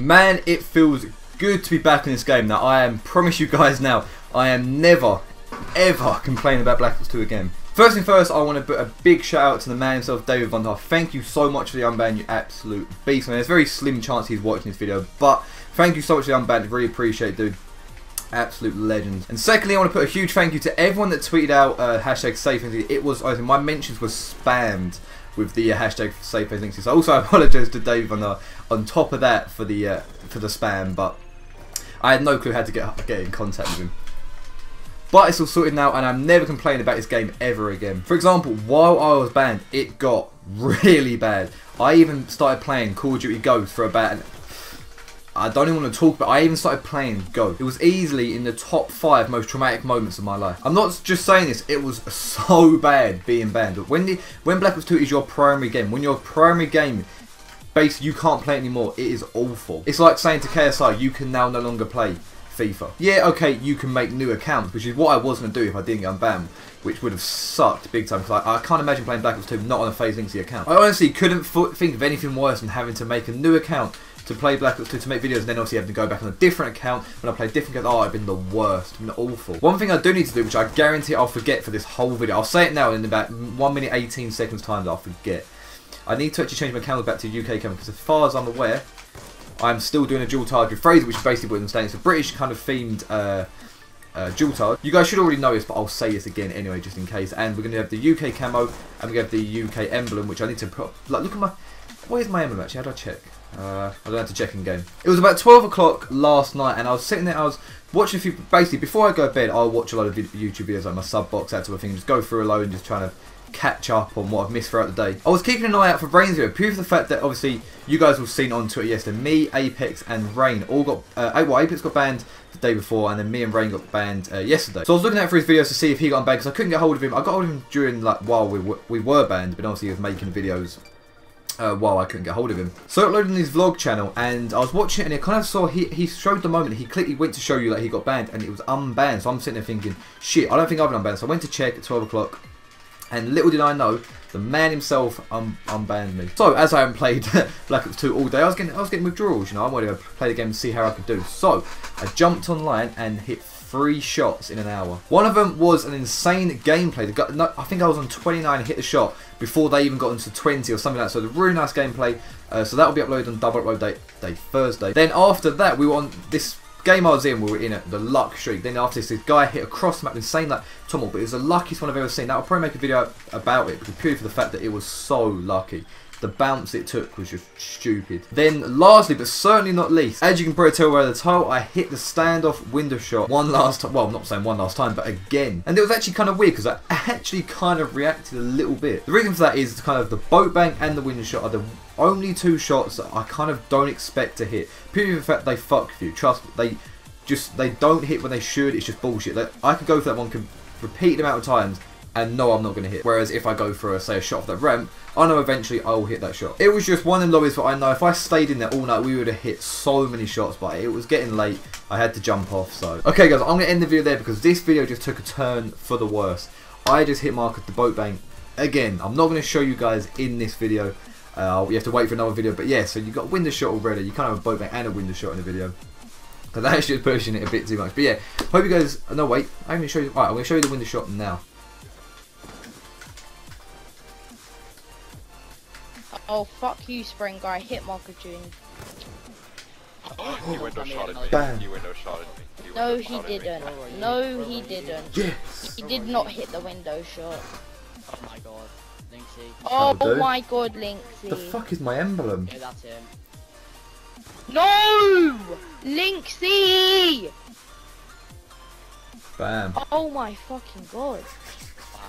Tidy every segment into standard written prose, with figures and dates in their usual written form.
Man, it feels good to be back in this game. Now, I am, promise you guys now, I am never, ever complaining about Black Ops 2 again. First thing first, I want to put a big shout out to the man himself, David Vondorf. Thank you so much for the unban, you absolute beast. I mean, there's a very slim chance he's watching this video, but thank you so much for the unban. Really appreciate it, dude. Absolute legend. And secondly, I want to put a huge thank you to everyone that tweeted out hashtag SafeLinkzy. It was, I think my mentions were spammed with the hashtag SafeLinkzy. So also I apologise to Dave on top of that for the spam, but I had no clue how to get in contact with him. But it's all sorted now, and I'm never complaining about this game ever again. For example, while I was banned, it got really bad. I even started playing Call of Duty Ghost for about an... I don't even want to talk, but I even started playing Go. It was easily in the top 5 most traumatic moments of my life. I'm not just saying this, it was so bad being banned. But when Black Ops 2 is your primary game, when your primary game, basically you can't play it anymore, it is awful. It's like saying to KSI, you can now no longer play FIFA. Yeah, okay, you can make new accounts, which is what I was going to do if I didn't get unbanned, which would have sucked big time, because I can't imagine playing Black Ops 2 not on a FaZe Linkzy account. I honestly couldn't think of anything worse than having to make a new account to play Black Ops 2 to make videos, and then obviously having to go back on a different account when I play different games. Oh, I've been the worst, I've been awful. One thing I do need to do, which I guarantee I'll forget for this whole video, I'll say it now in about 1 minute 18 seconds time that I'll forget. I need to actually change my camera back to UK camera, because as far as I'm aware, I'm still doing a dual target with Fraser, which basically wouldn't stand. It's a British kind of themed dual target. You guys should already know this, but I'll say this again anyway, just in case. And we're going to have the UK camo, and we're going to have the UK emblem, which I need to put... Like, look at my... Where's my emblem, actually? How do I check? I don't have to check in game. It was about 12 o'clock last night, and I was sitting there, I was watching a few... Basically, before I go to bed, I'll watch a lot of YouTube videos, like my sub box, that sort of thing. Just go through a load and just trying to catch up on what I've missed throughout the day. I was keeping an eye out for Rain's video, purely for the fact that obviously you guys will have seen on Twitter yesterday, me, Apex and Rain all got, well, Apex got banned the day before, and then me and Rain got banned yesterday. So I was looking out for his videos to see if he got unbanned, because I couldn't get hold of him. I got hold of him during, like, while we were banned, but obviously he was making videos while I couldn't get hold of him. So I uploaded on his vlog channel, and I was watching it, and I kind of saw, he showed the moment, he clicked, he went to show you that he got banned, and it was unbanned. So I'm sitting there thinking, shit, I don't think I've been unbanned. So I went to check at 12 o'clock, and little did I know, the man himself unbanned me. So, as I haven't played Black Ops 2 all day, I was getting withdrawals, you know. I wanted to play the game and see how I could do. So, I jumped online and hit 3 shots in an hour. One of them was an insane gameplay. I think I was on 29 and hit the shot before they even got into 20 or something like that. So, the really nice gameplay. So, that will be uploaded on Double Upload Day Thursday. Then, after that, we were on this... game I was in, we were in the luck streak. Then after this, this guy hit across the map, insane like Tommel, but it was the luckiest one I've ever seen. Now I'll probably make a video about it, purely for the fact that it was so lucky. The bounce it took was just stupid. Then lastly, but certainly not least, as you can probably tell by the title, I hit the standoff window shot one last time. Well, I'm not saying one last time, but again. And it was actually kind of weird, because I actually kind of reacted a little bit. The reason for that is kind of the boat bank and the window shot are the only 2 shots that I kind of don't expect to hit. Purely the fact they fuck you. Trust me, they don't hit when they should. It's just bullshit. Like, I could go for that one, can repeat the amount of times, and no, I'm not going to hit. Whereas if I go for, say, a shot off that ramp, I know eventually I'll hit that shot. It was just one of them lobbies, but I know if I stayed in there all night, we would have hit so many shots, but it was getting late. I had to jump off, so. Okay, guys, I'm going to end the video there, because this video just took a turn for the worse. I just hit Mark at the boat bank. Again, I'm not going to show you guys in this video. You have to wait for another video, but yeah, so you've got a window shot already. You can't have a boat bank and a window shot in a video, because that is just pushing it a bit too much. But yeah, hope you guys... No, wait. I'm going to show you... Alright, I'm going to show you the window shot now. Oh, fuck you, Spring Guy. Hit Marco June. He window shot at me. Bam. He window shot at me. No, he didn't. No, he didn't. Yes. He did not hit the window shot. Oh my god. Linkzy. Oh my god, Linkzy. The fuck is my emblem? Yeah, that's him. No! Linkzy! Bam. Oh my fucking god. Wow.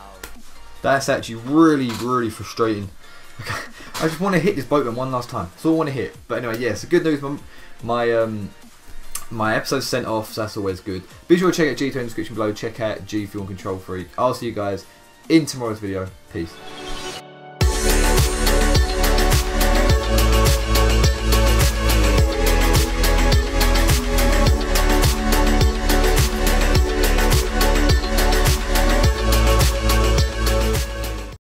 That's actually really, really frustrating. Okay. I just want to hit this boatman one last time. That's all I want to hit. But anyway, yeah, so good news, my episode's sent off, so that's always good. Be sure to check out G2 in the description below. Check out Gfuel and Control Freak. I'll see you guys in tomorrow's video. Peace.